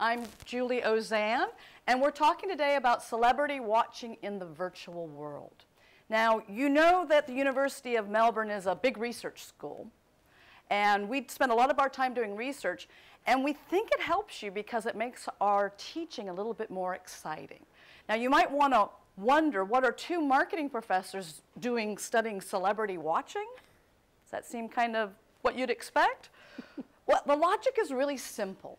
I'm Julie Ozanne, and we're talking today about celebrity watching in the virtual world. Now, you know that the University of Melbourne is a big research school, and we spend a lot of our time doing research, and we think it helps you because it makes our teaching a little bit more exciting. Now, you might want to wonder, what are two marketing professors doing studying celebrity watching? Does that seem kind of what you'd expect? Well, the logic is really simple.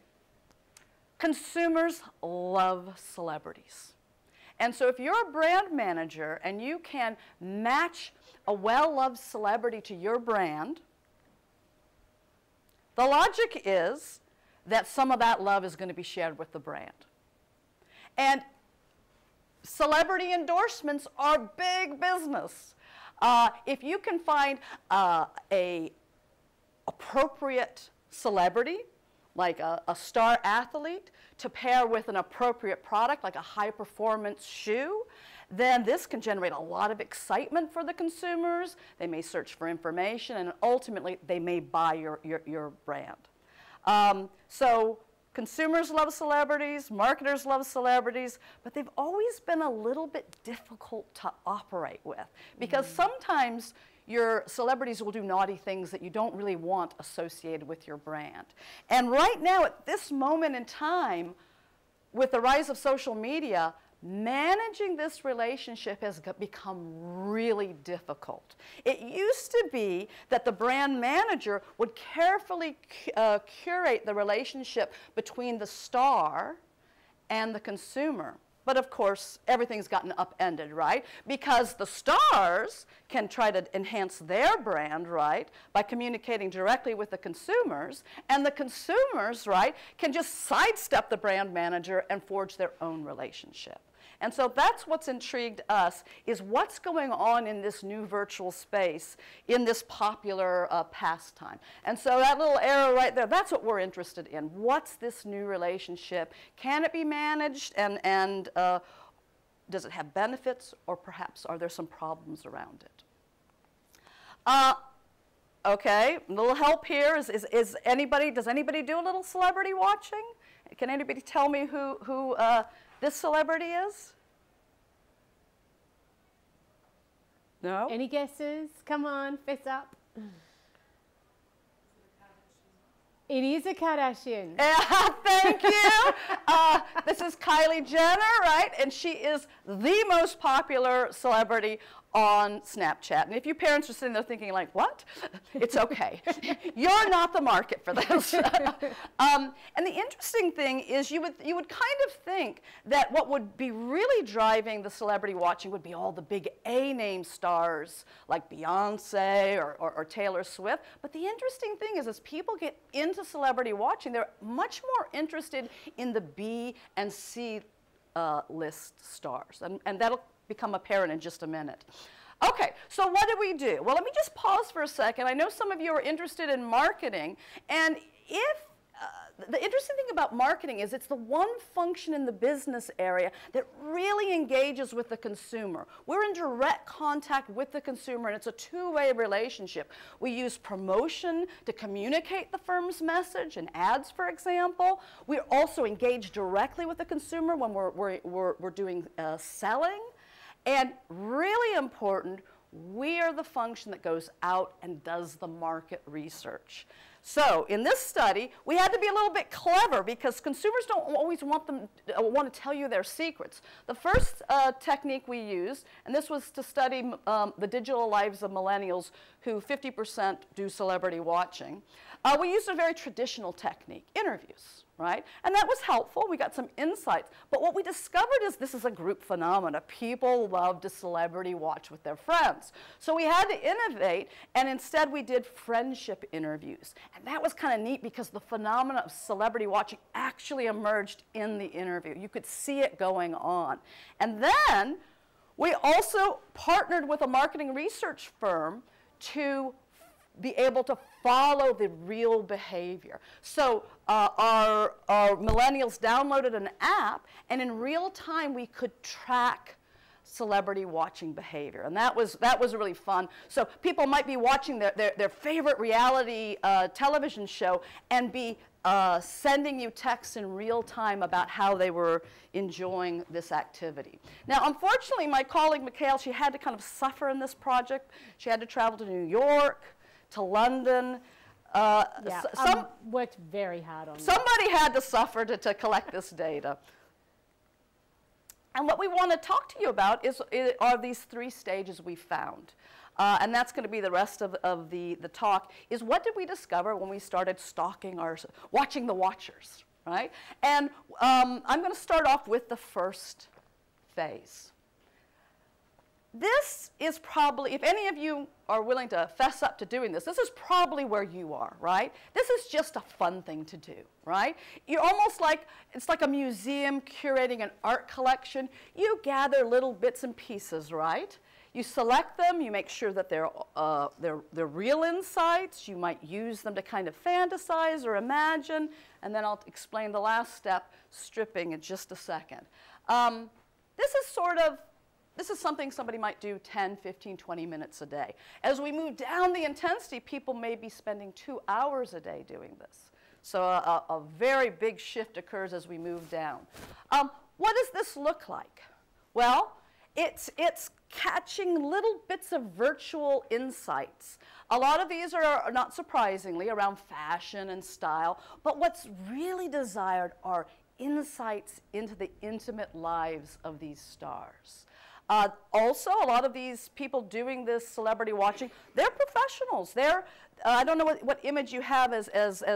Consumers love celebrities. And so if you're a brand manager and you can match a well-loved celebrity to your brand, the logic is that some of that love is going to be shared with the brand. And celebrity endorsements are big business. If you can find an appropriate celebrity, like a star athlete, to pair with an appropriate product, like a high-performance shoe, then this can generate a lot of excitement for the consumers. They may search for information, and ultimately, they may buy your brand. So consumers love celebrities, marketers love celebrities, but they've always been a little bit difficult to operate with, because sometimes your celebrities will do naughty things that you don't really want associated with your brand. And right now, at this moment in time, with the rise of social media, managing this relationship has become really difficult. It used to be that the brand manager would carefully curate the relationship between the star and the consumer. But of course, everything's gotten upended, right? Because the stars can try to enhance their brand, right, by communicating directly with the consumers. And the consumers, right, can just sidestep the brand manager and forge their own relationship. And so that's what's intrigued us, is what's going on in this new virtual space, in this popular pastime. And so that little arrow right there, that's what we're interested in. What's this new relationship? Can it be managed? And does it have benefits? Or perhaps are there some problems around it? OK, a little help here is anybody, does anybody do a little celebrity watching? Can anybody tell me who this celebrity is? No? Any guesses? Come on, fess up. It is a Kardashian. Thank you. This is Kylie Jenner, right? And she is the most popular celebrity on Snapchat. And if your parents are sitting there thinking like, what? It's okay. You're not the market for this. And the interesting thing is you would kind of think that what would be really driving the celebrity watching would be all the big A-name stars like Beyoncé or Taylor Swift. But the interesting thing is as people get into celebrity watching, they're much more interested in the B and C list stars. And that'll become apparent in just a minute. OK, so what did we do? Well, let me just pause for a second. I know some of you are interested in marketing. And if the interesting thing about marketing is it's the one function in the business area that really engages with the consumer. We're in direct contact with the consumer, and it's a two-way relationship. We use promotion to communicate the firm's message and ads, for example. We also engage directly with the consumer when we're doing selling. And really important, we are the function that goes out and does the market research. So in this study, we had to be a little bit clever because consumers don't always want to tell you their secrets. The first technique we used, and this was to study the digital lives of millennials who 50% do celebrity watching, we used a very traditional technique, interviews. Right? And that was helpful. We got some insights. But what we discovered is this is a group phenomenon. People love to celebrity watch with their friends. So we had to innovate, and instead we did friendship interviews. And that was kind of neat because the phenomenon of celebrity watching actually emerged in the interview. You could see it going on. And then we also partnered with a marketing research firm to be able to follow the real behavior. So our millennials downloaded an app, and in real time, we could track celebrity watching behavior. And that was really fun. So people might be watching their favorite reality television show and be sending you texts in real time about how they were enjoying this activity. Now, unfortunately, my colleague Mikhail, she had to kind of suffer in this project. She had to travel to New York, to London. Yeah, worked very hard on somebody that. Had to suffer to collect this data. And what we want to talk to you about are these three stages we found. And that's going to be the rest of the talk, is what did we discover when we started stalking watching the watchers, right? And I'm going to start off with the first phase. This is probably, if any of you are willing to fess up to doing this, this is probably where you are, right? This is just a fun thing to do, right? You're almost like, it's like a museum curating an art collection. You gather little bits and pieces, right? You select them, you make sure that they're real insights, you might use them to kind of fantasize or imagine, and then I'll explain the last step, stripping, in just a second. This is something somebody might do 10, 15, 20 minutes a day. As we move down the intensity, people may be spending 2 hours a day doing this. So a very big shift occurs as we move down. What does this look like? Well, it's catching little bits of virtual insights. A lot of these are, not surprisingly, around fashion and style, but what's really desired are insights into the intimate lives of these stars. Also, a lot of these people doing this celebrity watching, they're professionals. I don't know what image you have as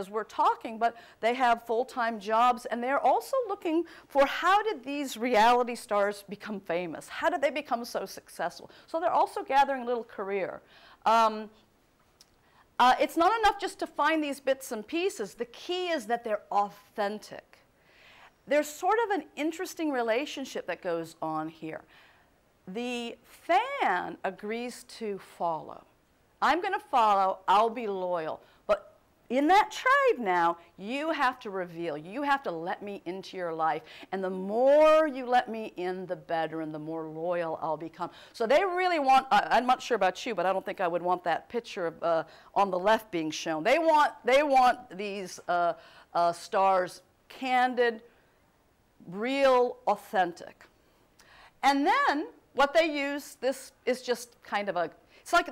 we're talking, but they have full-time jobs, and they're also looking for how did these reality stars become famous? How did they become so successful? So they're also gathering a little career. It's not enough just to find these bits and pieces. The key is that they're authentic. There's sort of an interesting relationship that goes on here. The fan agrees to follow. I'm going to follow. I'll be loyal. But in that trade now, you have to reveal. You have to let me into your life. And the more you let me in the better and the more loyal I'll become. So they really want, I'm not sure about you, but I don't think I would want that picture of, on the left being shown. They want these stars candid, real, authentic. And then what they use, this is just kind of a,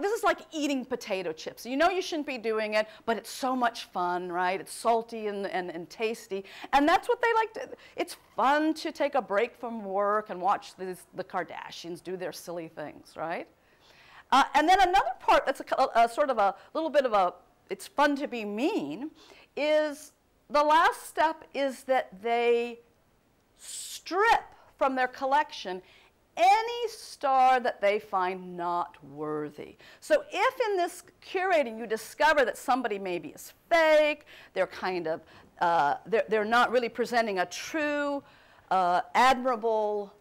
this is like eating potato chips. You know you shouldn't be doing it, but it's so much fun, right? It's salty and tasty. And that's what they like to, it's fun to take a break from work and watch the Kardashians do their silly things, right? And then another part that's a sort of a little bit of a, it's fun to be mean, is the last step is that they strip from their collection any star that they find not worthy. So if in this curating you discover that somebody maybe is fake, they're kind of, they're not really presenting a true, admirable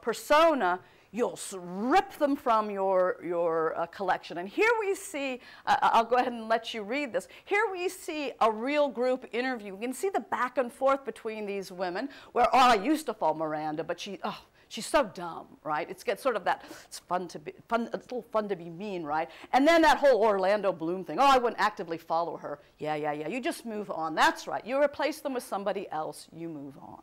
persona, you'll rip them from your collection. And here we see, I'll go ahead and let you read this. Here we see a real group interview. You can see the back and forth between these women where, oh, I used to follow Miranda, but she's so dumb, right? It's got sort of that, it's fun to be, fun, a little fun to be mean, right? And then that whole Orlando Bloom thing. Oh, I wouldn't actively follow her. Yeah, yeah, yeah. You just move on. That's right. You replace them with somebody else. You move on.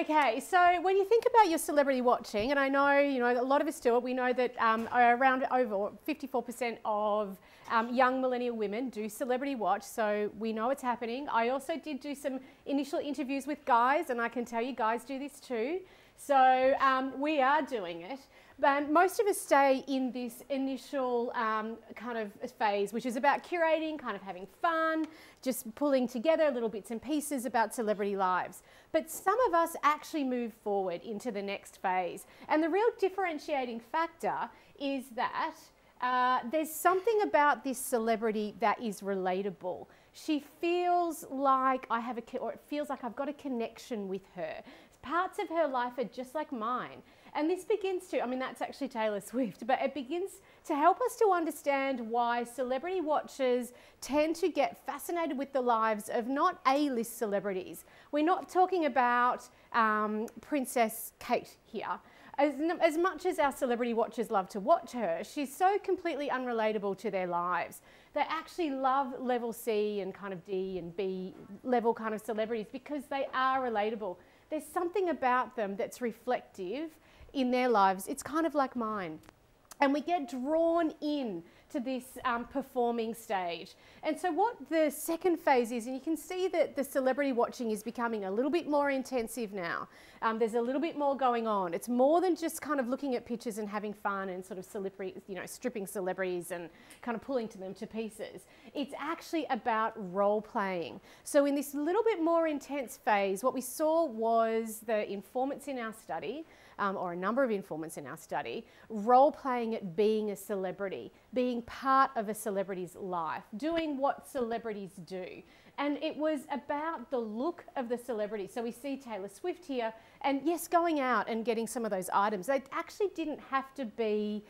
Okay, so when you think about your celebrity watching, and I know, you know, a lot of us do it, we know that around over 54% of young millennial women do celebrity watch, so we know it's happening. I also did do some initial interviews with guys, and I can tell you guys do this too. So we are doing it, but most of us stay in this initial kind of phase, which is about curating, kind of having fun, just pulling together little bits and pieces about celebrity lives. But some of us actually move forward into the next phase. And the real differentiating factor is that there's something about this celebrity that is relatable. She feels like I have a, or it feels like I've got a connection with her. Parts of her life are just like mine. And this begins to, I mean, that's actually Taylor Swift, but it begins to help us to understand why celebrity watchers tend to get fascinated with the lives of not A-list celebrities. We're not talking about Princess Kate here. As much as our celebrity watchers love to watch her, she's so completely unrelatable to their lives. they actually love level C and kind of D and B level kind of celebrities because they are relatable. There's something about them that's reflective in their lives. It's kind of like mine. And we get drawn in to this performing stage. And so what the second phase is, and you can see that the celebrity watching is becoming a little bit more intensive now. There's a little bit more going on. It's more than just kind of looking at pictures and having fun and sort of stripping celebrities and kind of pulling them to pieces. It's actually about role playing. So in this little bit more intense phase, what we saw was the informants in our study, or a number of informants in our study, role playing at being a celebrity, being part of a celebrity's life, doing what celebrities do. And it was about the look of the celebrity. So we see Taylor Swift here, and yes, going out and getting some of those items. They actually didn't have to be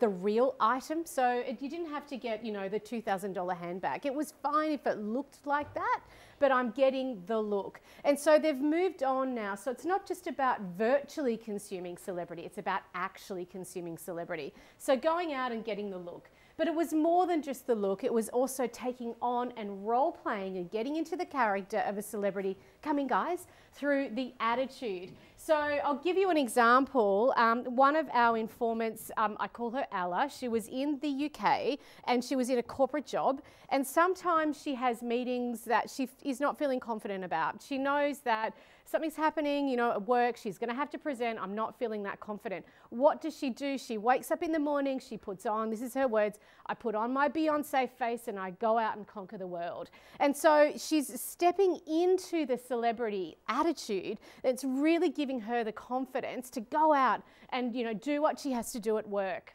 the real item. So you didn't have to get, you know, the $2,000 handbag. It was fine if it looked like that, but I'm getting the look. And so they've moved on now. So it's not just about virtually consuming celebrity, it's about actually consuming celebrity. So going out and getting the look. But it was more than just the look, it was also taking on and role playing and getting into the character of a celebrity, coming guys, through the attitude. So I'll give you an example. One of our informants, I call her Ella, she was in the UK and she was in a corporate job, and sometimes she has meetings that she is not feeling confident about. She knows that something's happening, you know, at work, she's going to have to present, I'm not feeling that confident. What does she do? She wakes up in the morning, she puts on, this is her words, I put on my Beyoncé face and I go out and conquer the world. And so she's stepping into the celebrity attitude that's really giving her the confidence to go out and, you know, do what she has to do at work.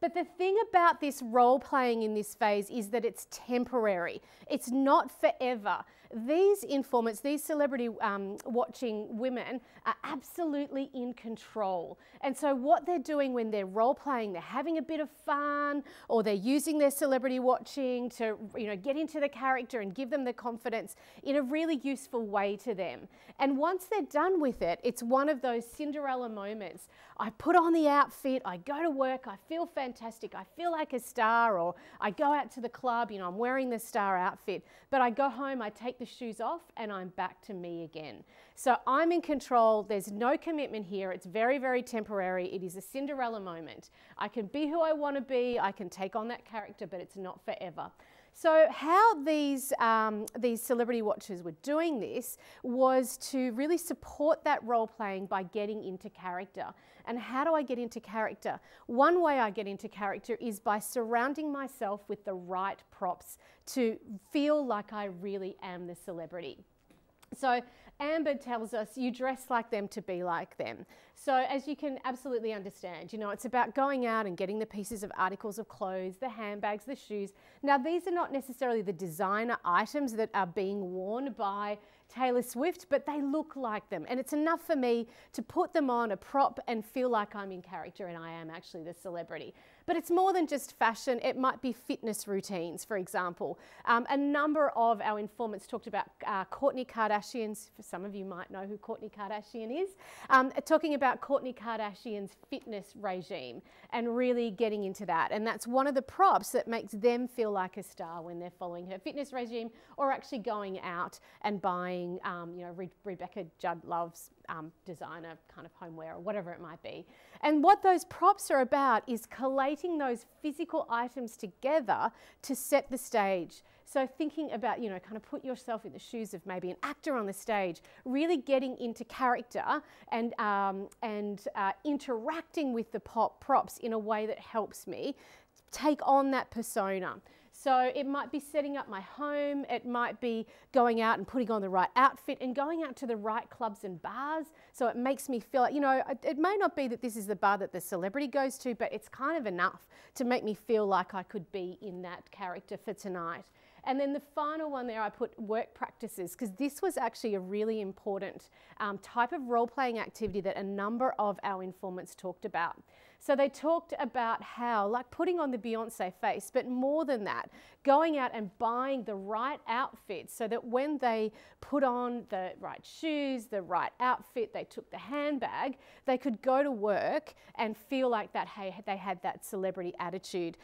But the thing about this role playing in this phase is that it's temporary. It's not forever. These informants, these celebrity watching women are absolutely in control. And so what they're doing when they're role playing, they're having a bit of fun, or they're using their celebrity watching to, you know, get into the character and give them the confidence in a really useful way to them. And once they're done with it, it's one of those Cinderella moments. I put on the outfit, I go to work, I feel fantastic, I feel like a star, or I go out to the club, you know, I'm wearing the star outfit, but I go home, I take the shoes off and I'm back to me again. So I'm in control, there's no commitment here, it's very, very temporary, it is a Cinderella moment. I can be who I want to be, I can take on that character, but it's not forever. So how these celebrity watchers were doing this was to really support that role playing by getting into character. And how do I get into character? One way I get into character is by surrounding myself with the right props to feel like I really am the celebrity. So Amber tells us you dress like them to be like them. So as you can absolutely understand, you know, it's about going out and getting the pieces of articles of clothes, the handbags, the shoes. Now, these are not necessarily the designer items that are being worn by Taylor Swift, but they look like them. And it's enough for me to put them on a prop and feel like I'm in character and I am actually the celebrity. But it's more than just fashion. It might be fitness routines, for example. A number of our informants talked about Kourtney Kardashian's, for some of you might know who Kourtney Kardashian is, talking about Kourtney Kardashian's fitness regime and really getting into that. And that's one of the props that makes them feel like a star when they're following her fitness regime or actually going out and buying you know, Rebecca Judd loves designer kind of homeware or whatever it might be. And what those props are about is collating those physical items together to set the stage. So thinking about, you know, kind of put yourself in the shoes of maybe an actor on the stage, really getting into character and, interacting with the props in a way that helps me take on that persona. So it might be setting up my home, it might be going out and putting on the right outfit and going out to the right clubs and bars. So it makes me feel like, you know, it may not be that this is the bar that the celebrity goes to, but it's kind of enough to make me feel like I could be in that character for tonight. And then the final one there, I put work practices, because this was actually a really important type of role-playing activity that a number of our informants talked about. So they talked about how, like, putting on the Beyoncé face, but more than that, going out and buying the right outfits so that when they put on the right shoes, the right outfit, they took the handbag, they could go to work and feel like that, hey, they had that celebrity attitude.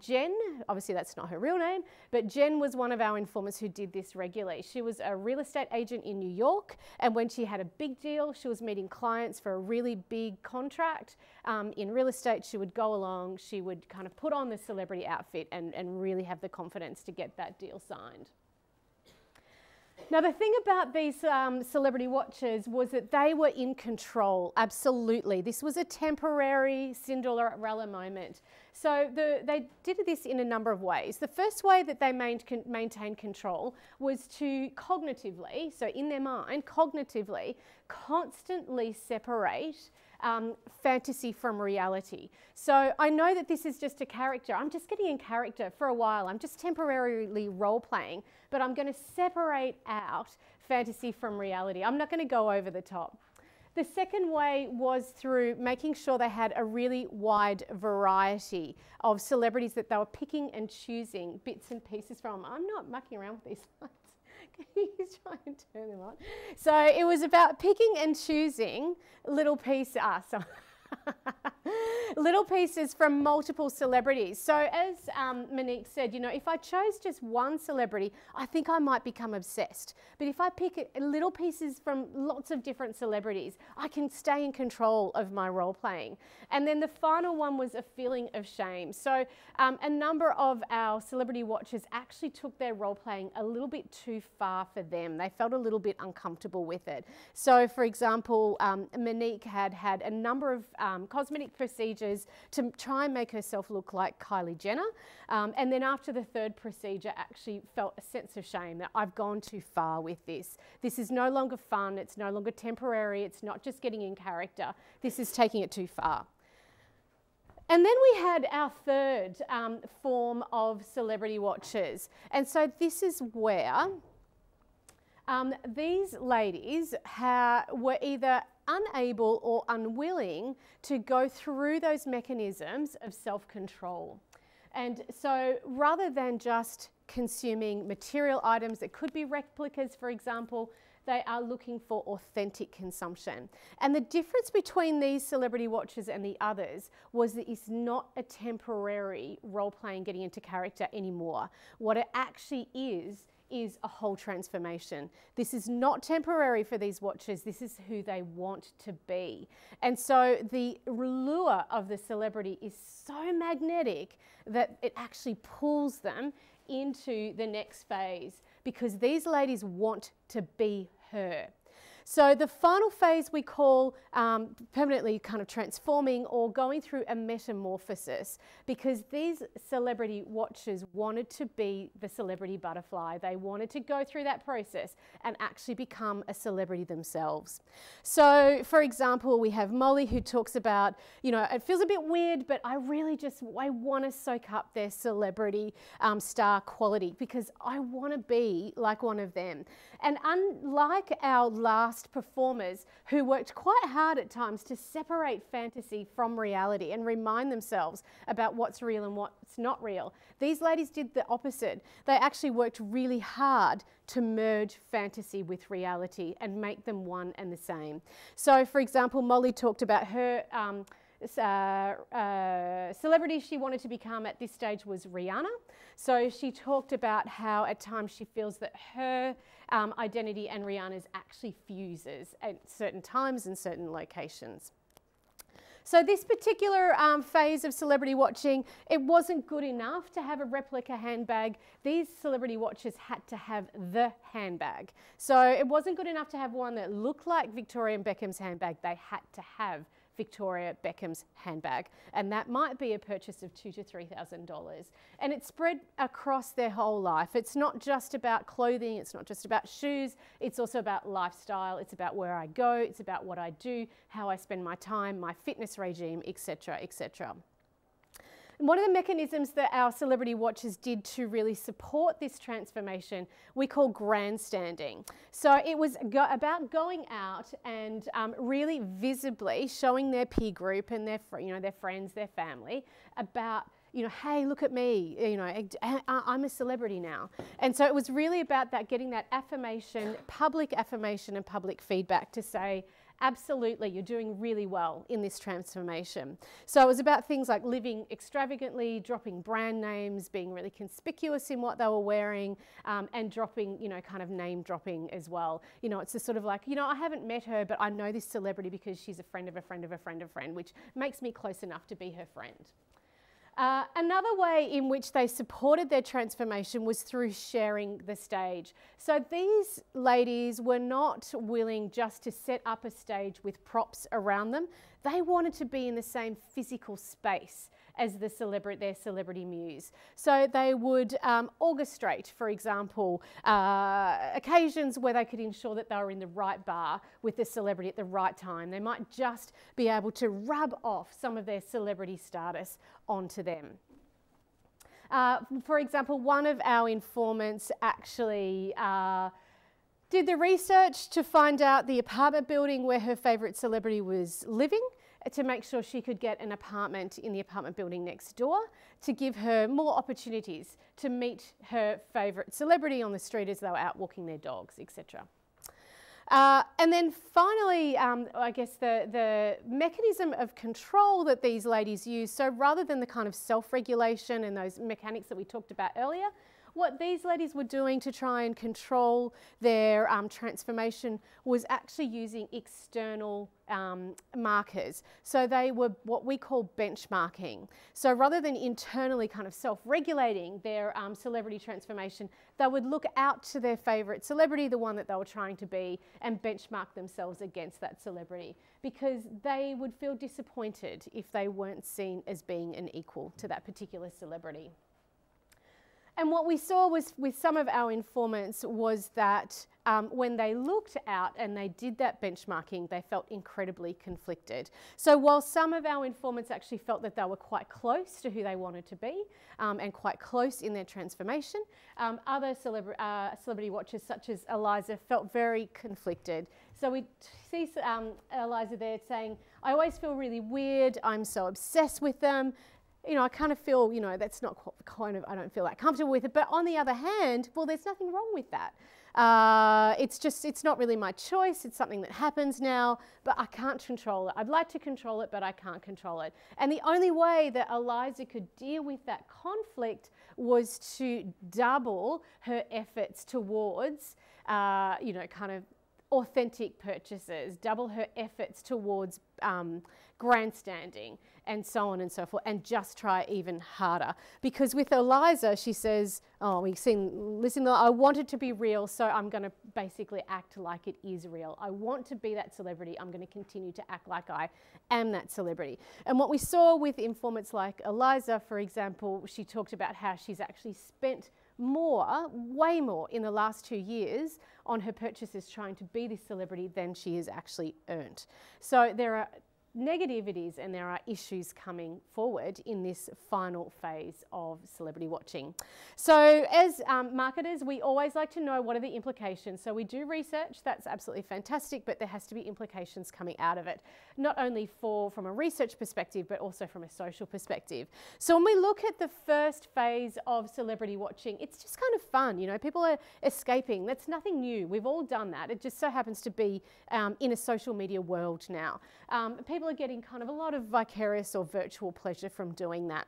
Jen, obviously that's not her real name, but Jen was one of our informants who did this regularly. She was a real estate agent in New York, and when she had a big deal, she was meeting clients for a really big contract in real estate, she would go along, she would kind of put on the celebrity outfit and really have the confidence to get that deal signed. Now, the thing about these celebrity watchers was that they were in control, absolutely. This was a temporary Cinderella moment. So they did this in a number of ways. The first way that they maintained control was to cognitively, so in their mind, cognitively, constantly separate fantasy from reality. So I know that this is just a character. I'm just getting in character for a while. I'm just temporarily role-playing, but I'm going to separate out fantasy from reality. I'm not going to go over the top. The second way was through making sure they had a really wide variety of celebrities that they were picking and choosing bits and pieces from. I'm not mucking around with these slides. He's trying to turn them on. So it was about picking and choosing little pieces. Little pieces from multiple celebrities. So as Monique said, you know, if I chose just one celebrity, I think I might become obsessed. But if I pick little pieces from lots of different celebrities, I can stay in control of my role playing. And then the final one was a feeling of shame. So a number of our celebrity watchers actually took their role playing a little bit too far for them. They felt a little bit uncomfortable with it. So for example, Monique had a number of cosmetic procedures to try and make herself look like Kylie Jenner. And then after the third procedure, actually felt a sense of shame that I've gone too far with this. This is no longer fun. It's no longer temporary. It's not just getting in character. This is taking it too far. And then we had our third form of celebrity watchers. And so this is where these ladies were either unable or unwilling to go through those mechanisms of self-control. And so rather than just consuming material items that could be replicas, for example, they are looking for authentic consumption. And the difference between these celebrity watchers and the others was that it's not a temporary role-playing getting into character anymore. What it actually is a whole transformation. This is not temporary for these watchers. This is who they want to be. And so the lure of the celebrity is so magnetic that it actually pulls them into the next phase because these ladies want to be her. So the final phase we call permanently kind of transforming or going through a metamorphosis because these celebrity watchers wanted to be the celebrity butterfly. They wanted to go through that process and actually become a celebrity themselves. So for example, we have Molly who talks about, you know, it feels a bit weird, but I want to soak up their celebrity star quality because I want to be like one of them. And unlike our last performers who worked quite hard at times to separate fantasy from reality and remind themselves about what's real and what's not real, these ladies did the opposite. They actually worked really hard to merge fantasy with reality and make them one and the same. So for example, Molly talked about her celebrity she wanted to become at this stage was Rihanna. So she talked about how at times she feels that her identity and Rihanna's actually fuses at certain times and certain locations. So this particular phase of celebrity watching, it wasn't good enough to have a replica handbag. These celebrity watchers had to have the handbag. So it wasn't good enough to have one that looked like Victoria Beckham's handbag. They had to have Victoria Beckham's handbag, and that might be a purchase of $2,000 to $3,000, and it's spread across their whole life. It's not just about clothing, it's not just about shoes, it's also about lifestyle, it's about where I go, it's about what I do, how I spend my time, my fitness regime, etc., etc. And one of the mechanisms that our celebrity watchers did to really support this transformation we call grandstanding. So it was about going out and really visibly showing their peer group and their friends, their family about, you know, hey, look at me, you know, I'm a celebrity now. And so it was really about that, getting that affirmation, public affirmation and public feedback to say, absolutely, you're doing really well in this transformation. So it was about things like living extravagantly, dropping brand names, being really conspicuous in what they were wearing, and dropping, you know, kind of name dropping as well. You know, it's just sort of like, you know, I haven't met her, but I know this celebrity because she's a friend of a friend of a friend of a friend, which makes me close enough to be her friend. Another way in which they supported their transformation was through sharing the stage. So these ladies were not willing just to set up a stage with props around them. They wanted to be in the same physical space as their celebrity muse. So they would orchestrate, for example, occasions where they could ensure that they were in the right bar with the celebrity at the right time. They might just be able to rub off some of their celebrity status onto them. For example, one of our informants actually did the research to find out the apartment building where her favourite celebrity was living, to make sure she could get an apartment in the apartment building next door to give her more opportunities to meet her favourite celebrity on the street as they were out walking their dogs, etc. And then finally, I guess the mechanism of control that these ladies use, so rather than the kind of self-regulation and those mechanics that we talked about earlier, what these ladies were doing to try and control their transformation was actually using external markers. So they were what we call benchmarking. So rather than internally kind of self-regulating their celebrity transformation, they would look out to their favourite celebrity, the one that they were trying to be, and benchmark themselves against that celebrity, because they would feel disappointed if they weren't seen as being an equal to that particular celebrity. And what we saw was with some of our informants was that when they looked out and they did that benchmarking, they felt incredibly conflicted. So while some of our informants actually felt that they were quite close to who they wanted to be and quite close in their transformation, other celebrity watchers such as Eliza felt very conflicted. So we see Eliza there saying, I always feel really weird, I'm so obsessed with them. You know, I kind of feel, you know, that's not kind of, I don't feel that comfortable with it. But on the other hand, well, there's nothing wrong with that. It's just, it's not really my choice. It's something that happens now, but I can't control it. I'd like to control it, but I can't control it. And the only way that Eliza could deal with that conflict was to double her efforts towards, you know, kind of authentic purchases, double her efforts towards grandstanding and so on and so forth, and just try even harder. Because with Eliza, she says, oh, we've seen, listen, I want it to be real, so I'm going to basically act like it is real. I want to be that celebrity. I'm going to continue to act like I am that celebrity. And what we saw with informants like Eliza, for example, she talked about how she's actually spent more, way more in the last 2 years on her purchases trying to be this celebrity than she has actually earned. So there are negativities and there are issues coming forward in this final phase of celebrity watching. So as marketers, we always like to know what are the implications. So we do research, that's absolutely fantastic, but there has to be implications coming out of it, not only from a research perspective, but also from a social perspective. So when we look at the first phase of celebrity watching, it's just kind of fun, you know, people are escaping. That's nothing new. We've all done that. It just so happens to be in a social media world now. People are getting kind of a lot of vicarious or virtual pleasure from doing that.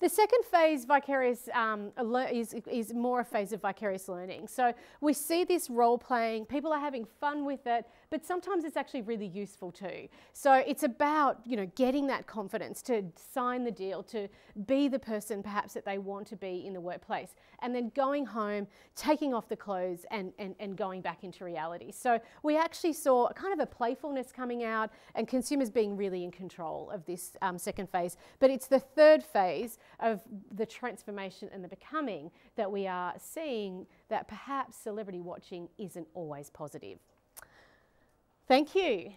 The second phase, vicarious, is more a phase of vicarious learning. So we see this role playing, people are having fun with it, but sometimes it's actually really useful too. So it's about, you know, getting that confidence to sign the deal, to be the person perhaps that they want to be in the workplace, and then going home, taking off the clothes and going back into reality. So we actually saw kind of a playfulness coming out and consumers being really in control of this second phase. But it's the third phase of the transformation and the becoming that we are seeing, that perhaps celebrity watching isn't always positive. Thank you.